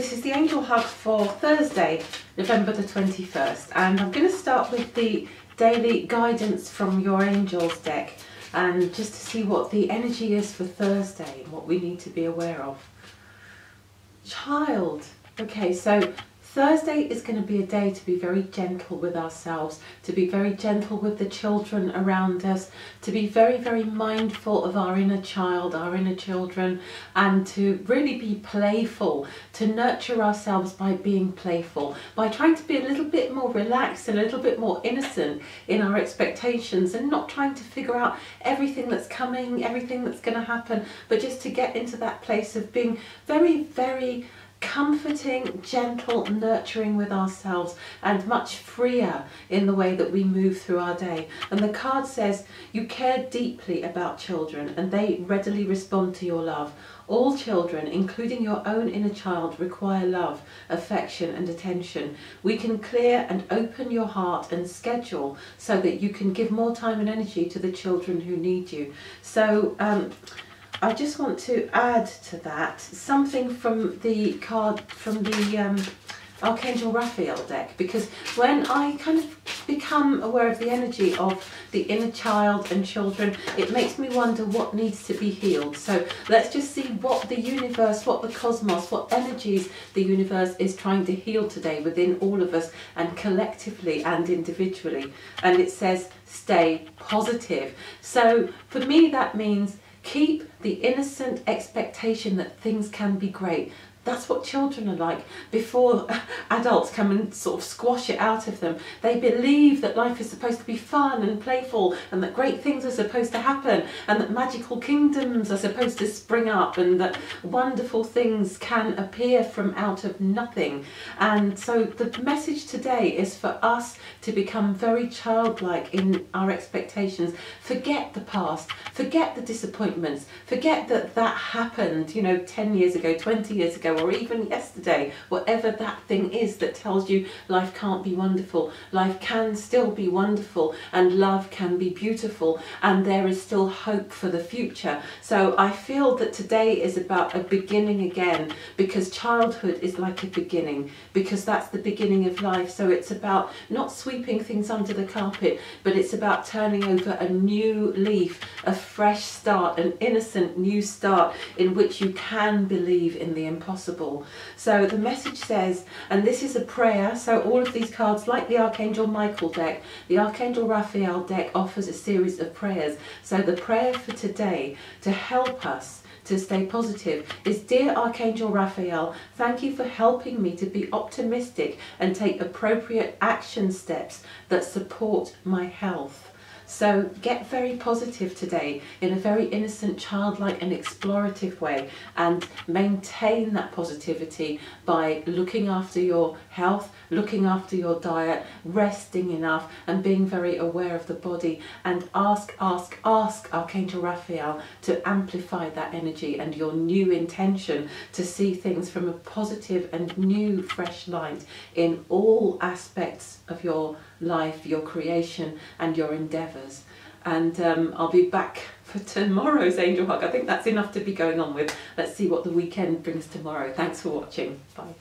this is the Angel Hug for Thursday, November the 21st, and I'm going to start with the daily guidance from your Angels deck, and just to see what the energy is for Thursday and what we need to be aware of. Child. Okay, so Thursday is going to be a day to be very gentle with ourselves, to be very gentle with the children around us, to be very, very mindful of our inner child, our inner children, and to really be playful, to nurture ourselves by being playful, by trying to be a little bit more relaxed and a little bit more innocent in our expectations and not trying to figure out everything that's coming, everything that's going to happen, but just to get into that place of being very, very comforting, gentle, nurturing with ourselves, and much freer in the way that we move through our day. And the card says you care deeply about children and they readily respond to your love. All children, including your own inner child, require love, affection and attention. We can clear and open your heart and schedule so that you can give more time and energy to the children who need you. So I just want to add to that something from the card from the Archangel Raphael deck, because when I kind of become aware of the energy of the inner child and children, it makes me wonder what needs to be healed. So let's just see what the universe, what the cosmos, what energies the universe is trying to heal today within all of us and collectively and individually. And it says, stay positive. So for me, that means keep the innocent expectation that things can be great. That's what children are like before adults come and sort of squash it out of them. They believe that life is supposed to be fun and playful, and that great things are supposed to happen, and that magical kingdoms are supposed to spring up, and that wonderful things can appear from out of nothing. And so the message today is for us to become very childlike in our expectations. Forget the past, forget the disappointments, forget that that happened, you know, 10 years ago, 20 years ago, or even yesterday, whatever that thing is that tells you life can't be wonderful. Life can still be wonderful, and love can be beautiful, and there is still hope for the future. So I feel that today is about a beginning again, because childhood is like a beginning, because that's the beginning of life. So it's about not sweeping things under the carpet, but it's about turning over a new leaf, a fresh start, an innocent new start in which you can believe in the impossible. So the message says, and this is a prayer, so all of these cards, like the Archangel Michael deck, the Archangel Raphael deck offers a series of prayers. So the prayer for today to help us to stay positive is, dear Archangel Raphael, thank you for helping me to be optimistic and take appropriate action steps that support my health. So get very positive today in a very innocent, childlike and explorative way, and maintain that positivity by looking after your health, looking after your diet, resting enough and being very aware of the body, and ask Archangel Raphael to amplify that energy and your new intention to see things from a positive and new fresh light in all aspects of your life, your creation and your endeavour. And I'll be back for tomorrow's Angel Hug. I think that's enough to be going on with. Let's see what the weekend brings tomorrow. Thanks for watching. Bye.